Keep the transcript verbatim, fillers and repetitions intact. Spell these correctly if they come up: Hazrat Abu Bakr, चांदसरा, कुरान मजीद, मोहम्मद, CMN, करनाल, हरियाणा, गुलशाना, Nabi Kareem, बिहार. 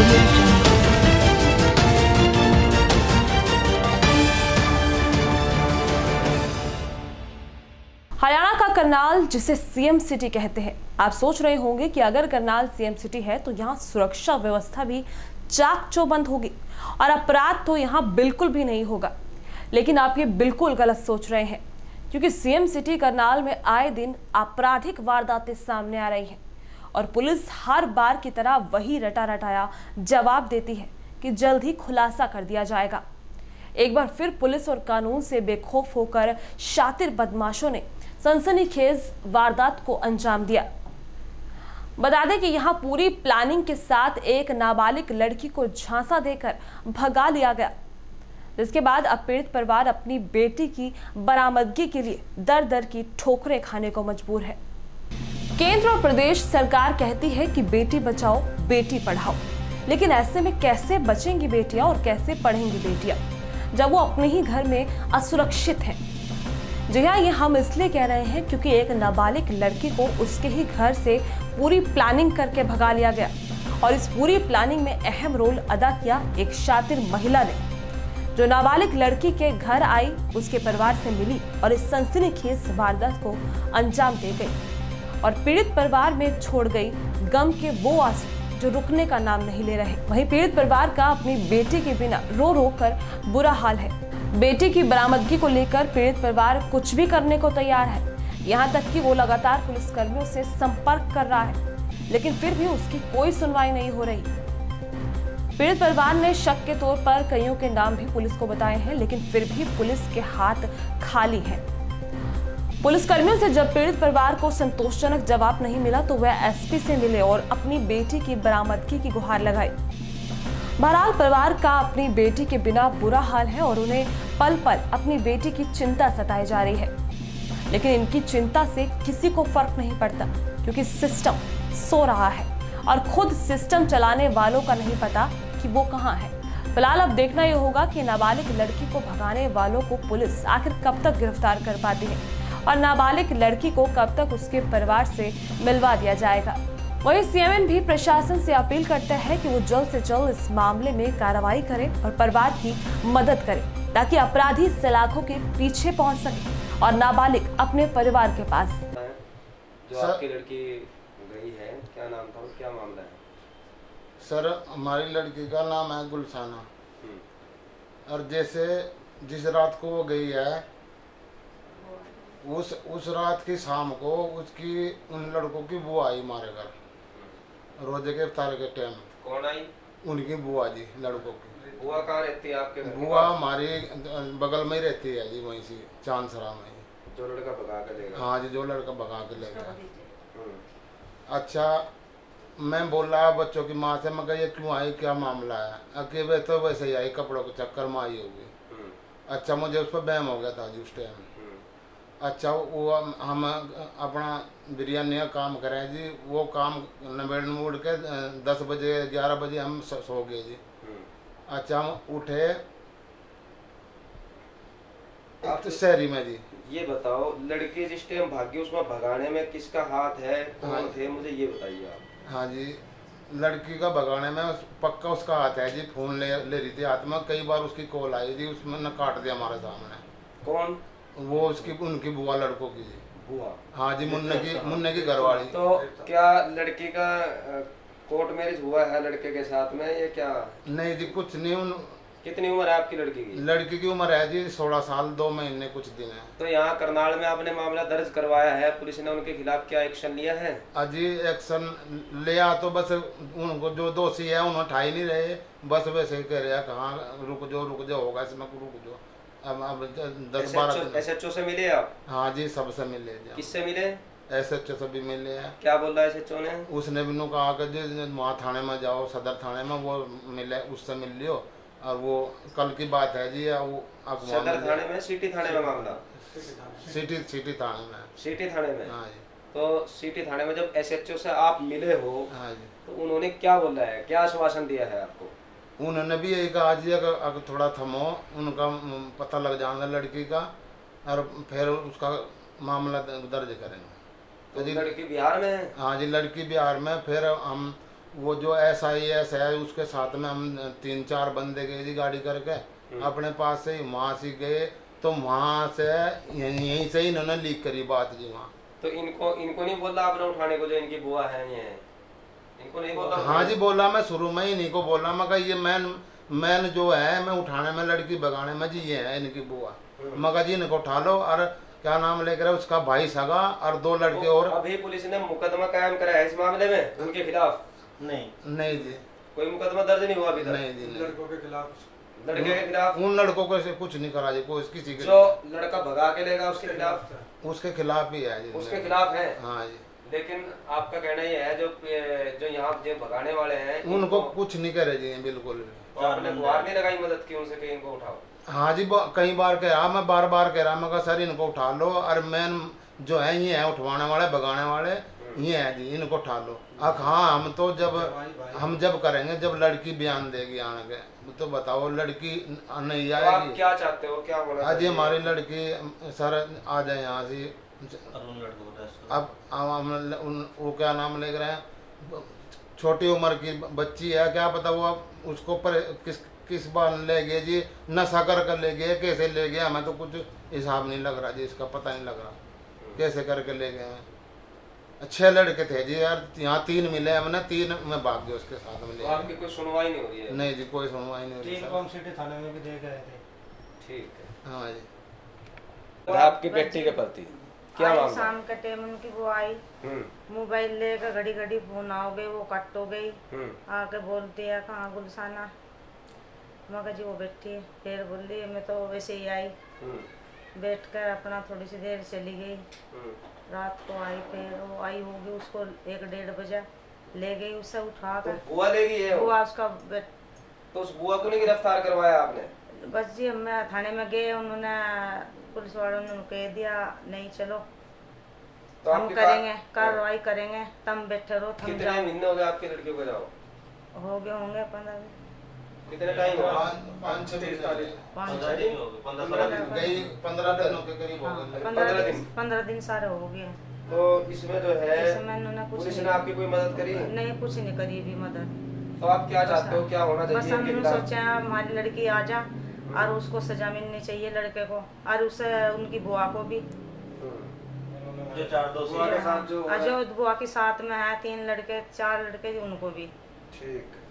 हरियाणा का करनाल जिसे CM city कहते हैं, आप सोच रहे होंगे कि अगर करनाल सीएम सिटी है तो यहाँ सुरक्षा व्यवस्था भी चाक चौबंद होगी और अपराध तो यहाँ बिल्कुल भी नहीं होगा, लेकिन आप ये बिल्कुल गलत सोच रहे हैं क्योंकि सीएम सिटी करनाल में आए दिन आपराधिक वारदातें सामने आ रही हैं और पुलिस हर बार की तरह वही रटा रटाया जवाब देती है कि जल्द ही खुलासा कर दिया जाएगा। एक बार फिर पुलिस और कानून से बेखौफ होकर शातिर बदमाशों ने सनसनीखेज वारदात को अंजाम दिया। बता दें कि यहाँ पूरी प्लानिंग के साथ एक नाबालिग लड़की को झांसा देकर भगा लिया गया, जिसके बाद अब पीड़ित परिवार अपनी बेटी की बरामदगी के लिए दर दर की ठोकरें खाने को मजबूर है। केंद्र और प्रदेश सरकार कहती है कि बेटी बचाओ बेटी पढ़ाओ, लेकिन ऐसे में कैसे बचेंगी बेटियां और कैसे पढ़ेंगी बेटियां जब वो अपने ही घर में असुरक्षित हैं। जी हाँ, ये हम इसलिए कह रहे हैं क्योंकि एक नाबालिग लड़की को उसके ही घर से पूरी प्लानिंग करके भगा लिया गया और इस पूरी प्लानिंग में अहम रोल अदा किया एक शातिर महिला ने, जो नाबालिग लड़की के घर आई, उसके परिवार से मिली और इस सनसनीखेज वारदात को अंजाम दे गई और पीड़ित परिवार में छोड़ गई गम के वो आंसू जो रुकने का नाम नहीं ले रहे। वहीं पीड़ित परिवार का अपनी बेटी के बिना रो रो कर बुरा हाल है। बेटी की बरामदगी को लेकर पीड़ित परिवार कुछ भी करने को तैयार है, यहाँ तक कि वो लगातार पुलिसकर्मियों से संपर्क कर रहा है, लेकिन फिर भी उसकी कोई सुनवाई नहीं हो रही। पीड़ित परिवार ने शक के तौर पर कईयों के नाम भी पुलिस को बताए हैं, लेकिन फिर भी पुलिस के हाथ खाली हैं। पुलिसकर्मियों से जब पीड़ित परिवार को संतोषजनक जवाब नहीं मिला तो वह एसपी से मिले और अपनी बेटी की बरामदगी की गुहार लगाई। बहरहाल परिवार का अपनी बेटी के बिना बुरा हाल है और उन्हें पल पल अपनी बेटी की चिंता सताई जा रही है, लेकिन इनकी चिंता से किसी को फर्क नहीं पड़ता क्योंकि सिस्टम सो रहा है और खुद सिस्टम चलाने वालों का नहीं पता कि वो कहाँ है। फिलहाल अब देखना ये होगा कि नाबालिग लड़की को भगाने वालों को पुलिस आखिर कब तक गिरफ्तार कर पाती है और नाबालिग लड़की को कब तक उसके परिवार से मिलवा दिया जाएगा। वहीं सीएमएन भी प्रशासन से अपील करता है कि वो जल्द से जल्द इस मामले में कार्रवाई करे और परिवार की मदद करे ताकि अपराधी सलाखों के पीछे पहुँच सके और नाबालिग अपने परिवार के पास। गई है, क्या नाम था, क्या मामला है? सर, हमारी लड़की का नाम है गुलशाना और जैसे जिस रात को वो गई है उस उस रात की शाम को उसकी उन लड़कों की बुआ आई हमारे घर रोजे के इफ्तार के टाइम। कौन आई? उनकी बुआ जी लड़कों की। बुआ कहाँ रहती है आपके? बुआ हमारी बगल में ही रहती है जी, वहीं से चांदसरा में। जो लड़का भगा के ले गया? हाँ जी, जो लड़का भगा के ले गया। अच्छा, मैं बोल रहा बच्चों की माँ से, मगर ये क्यों आई, क्या मामला है? अकेले तो वैसे ही आई, कपड़ों के चक्कर में आई होगी। अच्छा, मुझे उस पर बहम हो गया था जी उस टाइम। अच्छा, वो हम अपना बिरयानी का काम करें जी, वो काम नबेड़ नूड़ के दस बजे ग्यारह बजे हम सो गए जी। अच्छा, हम उठे तो शहरी में जी। ये बताओ, लड़के जिस टाइम भागी उसमें भगाने में किसका हाथ है, कौन हाँ थे, मुझे ये बताइए आप। हाँ जी, लड़की का भगाने में उस, पक्का उसका हाथ है जी। फोन ले ले रही थी हाथ में, कई बार उसकी कॉल आई थी, उसमें न काट दिया हमारे सामने। कौन? वो उसकी उनकी बुआ लड़कों की जी। बुआ? हाँ जी, मुन्ने की मुन्ने की घरवाली। तो क्या लड़की का कोर्ट मैरिज हुआ है लड़के के साथ में या क्या? नहीं जी, कुछ नहीं। कितनी उम्र है आपकी लड़की की? लड़की की उम्र है जी सोलह साल दो महीने कुछ दिन है। तो यहाँ करनाल में आपने मामला दर्ज करवाया है, पुलिस ने उनके खिलाफ क्या एक्शन लिया है? अजी एक्शन लिया तो बस उनको जो दोषी है उन्हें उठाई नहीं रहे, बस वैसे ही कह रहे हैं कहाँ रुक जाओ रुक जाओ होगा इसमें, रुक जाओ। अब अब दस बारह एस एच ओ से मिले आप? हाँ जी, सबसे मिले जी। किससे मिले? एस एच ओ से भी मिले हैं। क्या बोला एस एच ओ ने? उसने भी कहा कि जी वहाँ थाने में जाओ, सदर थाने में, वो मिले, उससे मिल लियो। और वो कल की बात है जी। वो अब सदर थाने में, सिटी थाने में मामला? सिटी सिटी थाने में। सिटी थाने में? हाँ जी। तो सिटी थाने में जब एसएचओ से आप मिले हो, हाँ जी, तो उन्होंने क्या बोला है, क्या आश्वासन दिया है आपको? उन्होंने भी यही कहा जी, अगर अगर थोड़ा थमो, उनका पता लग जाएगा लड़की का और फिर उसका मामला दर्ज करेंगे। तो लड़की बिहार में है? हाँ जी, लड़की बिहार में। फिर हम वो जो एस आई एस है उसके साथ में हम तीन चार बंदे गए थी गाड़ी करके अपने पास से, वहाँ से गए तो वहाँ से यहीं से इन्होंने लीक करी बात जी वहाँ। तो इनको इनको नहीं बोला आपने उठाने को जो इनकी बुआ है ये है, इनको नहीं बोला? हाँ जी बोला, मैं शुरू में ही इनको बोला, मैं कहा ये मैन मैन जो है मैं उठाने में लड़की बगाने में जी ये है इनकी बुआ, मगर जी इनको उठा लो। और क्या नाम लेकर है उसका भाई सगा और दो लड़के तो और। अभी पुलिस ने मुकदमा कायम कराया इस मामले में उनके खिलाफ? नहीं नहीं जी, कोई मुकदमा दर्ज नहीं हुआ अभी तक। नहीं जी, लड़कों के खिलाफ लड़के के खिलाफ उन लड़कों को से कुछ नहीं करा जी, कोई किसी के जो लड़का भगा के लेगा उसके खिलाफ उसके खिलाफ भी है जी, उसके खिलाफ है। हाँ जी, लेकिन आपका कहना ये है जो जो यहाँ जो भगाने वाले हैं उनको कुछ नहीं करे जी बिल्कुल। तो आपने गुहार नहीं लगाई मदद की उनसे कि इनको उठाओ? हाँ जी कई बार कहा, मैं बार बार कह रहा मैं कहा सर इनको उठा लो, और मैन जो है ये है उठवाने वाले भगाने वाले ये है जी, इनको उठा लो। अब हाँ हम तो जब हम जब करेंगे जब लड़की बयान देगी आने के, तो बताओ लड़की नहीं आएगी। क्या चाहते हो, क्या बोला? हाँ जी हमारी लड़की सर आ जाए यहाँ से। अब हम उन वो क्या नाम ले रहे हैं, छोटी उम्र की बच्ची है, क्या पता वो अब उसको पर किस किस बार ले गए जी, नशा करके ले गए, कैसे ले गए हमें तो कुछ हिसाब नहीं लग रहा जी, इसका पता नहीं लग रहा कैसे करके ले गए। अच्छे लड़के थे जी यार, यहाँ तीन मिले हमने, तीन में भाग गए उसके साथ में। आपकी कोई सुनवाई नहीं हो रही है? नहीं जी कोई सुनवाई नहीं हो रही। तीन कॉम सिटी थाने में भी दे गए थे। ठीक है। हाँ जी, आपकी बेटी के पति क्या मामला? शाम के टाइम उनकी वो आई, मोबाइल लेकर घड़ी घड़ी फोन आओ गई, वो कट हो गई, आके बोल दिया कहाँ गुलशाना, मगर जी वो बैठी फिर बोल दी मैं तो वैसे ही आई, बैठकर अपना थोड़ी सी देर चली गई, रात को आई फिर वो आई होगी उसको एक डेढ़ बजे ले गई, उससे उठा कर तो बुआ ले गई है बुआ उसका। तो उस बुआ को नहीं गिरफ्तार करवाया आपने? बस जी हम थाने में गए, उन्होंने पुलिस वालों ने कह दिया नहीं चलो तो हम करेंगे कार्रवाई करेंगे, तुम बैठे रहो। कितने महीने हो गए आपके लड़के को जाओ? हो गए होंगे पंद्रह दिन। कितने टाइम हुआ? पाँच छह दिन हो गए, पंद्रह दिन गई, पंद्रह दिन के करीब हो गए, पंद्रह दिन पंद्रह दिन सारे हो गए। तो इसमें जो है पुलिस ने आपकी कोई मदद करी? नहीं कुछ नहीं करी भी मदद। तो आप क्या चाहते हो, क्या होना चाहिए? बस हम सोचे हमारी लड़की आ जा और उसको सजा मिलनी चाहिए लड़के को और उसे उनकी बुआ को भी, जो चार दोस्त बुआ के साथ में है तीन लड़के चार लड़के उनको भी। ठीक।